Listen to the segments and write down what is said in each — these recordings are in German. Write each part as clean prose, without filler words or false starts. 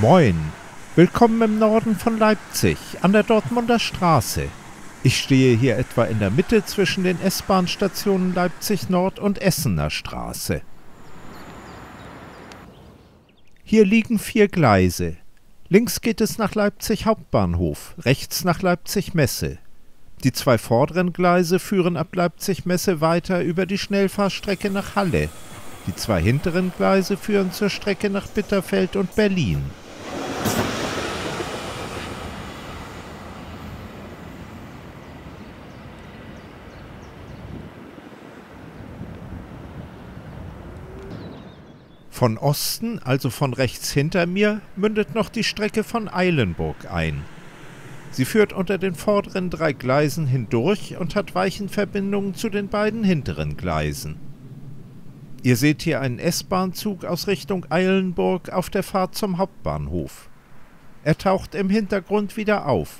Moin, willkommen im Norden von Leipzig, an der Dortmunder Straße. Ich stehe hier etwa in der Mitte zwischen den S-Bahn-Stationen Leipzig Nord und Essener Straße. Hier liegen 4 Gleise. Links geht es nach Leipzig Hauptbahnhof, rechts nach Leipzig Messe. Die 2 vorderen Gleise führen ab Leipzig Messe weiter über die Schnellfahrstrecke nach Halle. Die 2 hinteren Gleise führen zur Strecke nach Bitterfeld und Berlin. Von Osten, also von rechts hinter mir, mündet noch die Strecke von Eilenburg ein. Sie führt unter den vorderen 3 Gleisen hindurch und hat Weichenverbindungen zu den beiden hinteren Gleisen. Ihr seht hier einen S-Bahn-Zug aus Richtung Eilenburg auf der Fahrt zum Hauptbahnhof. Er taucht im Hintergrund wieder auf,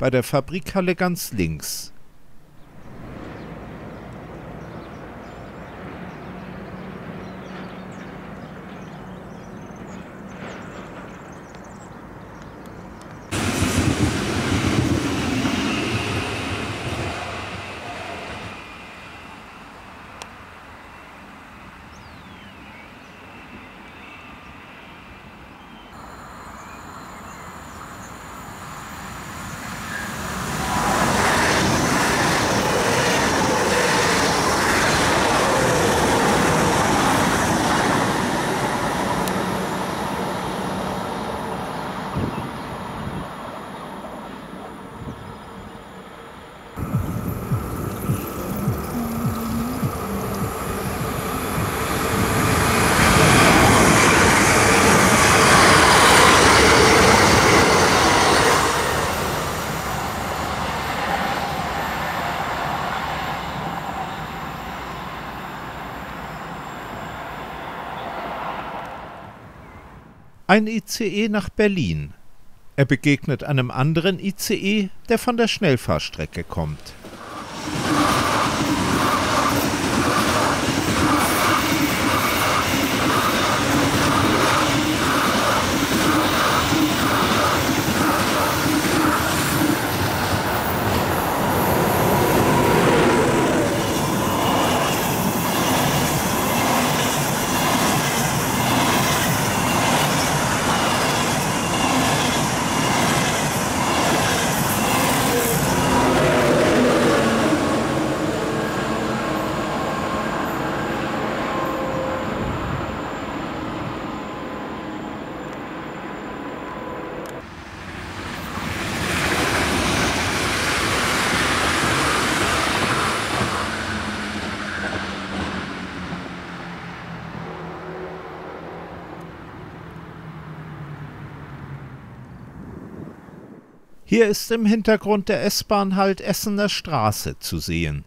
bei der Fabrikhalle ganz links. Ein ICE nach Berlin. Er begegnet einem anderen ICE, der von der Schnellfahrstrecke kommt. Hier ist im Hintergrund der S-Bahn-Halt Essener Straße zu sehen.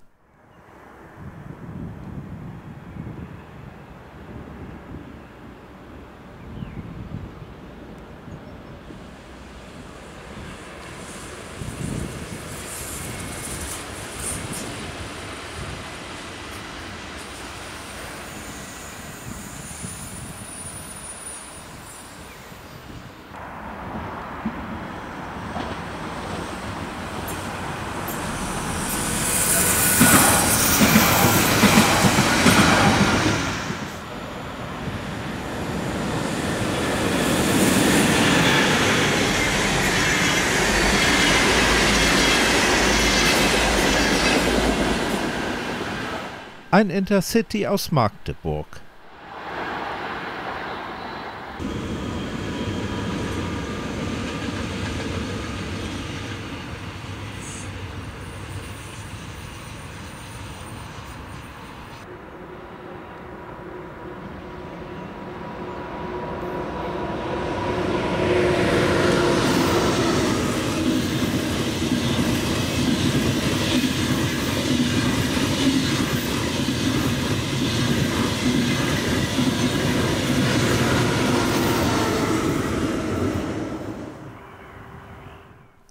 Ein Intercity aus Magdeburg.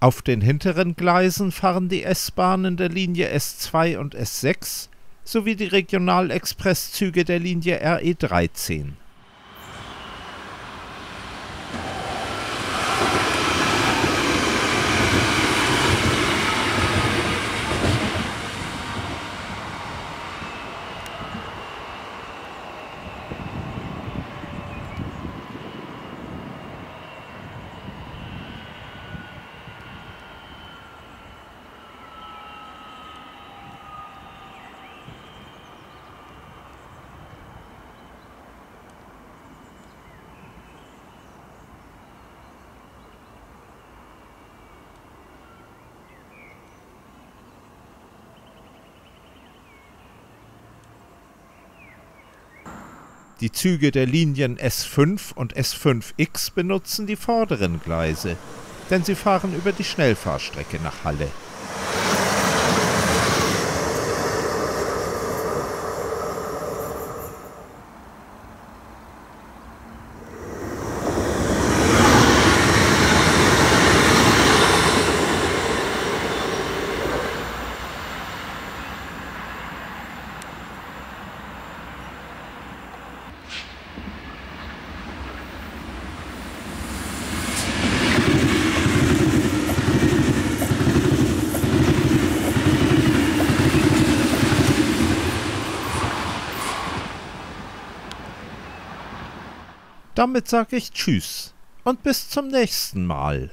Auf den hinteren Gleisen fahren die S-Bahnen der Linie S 2 und S 6 sowie die Regionalexpresszüge der Linie RE 13. Die Züge der Linien S 5 und S 5X benutzen die vorderen Gleise, denn sie fahren über die Schnellfahrstrecke nach Halle. Damit sage ich Tschüss und bis zum nächsten Mal.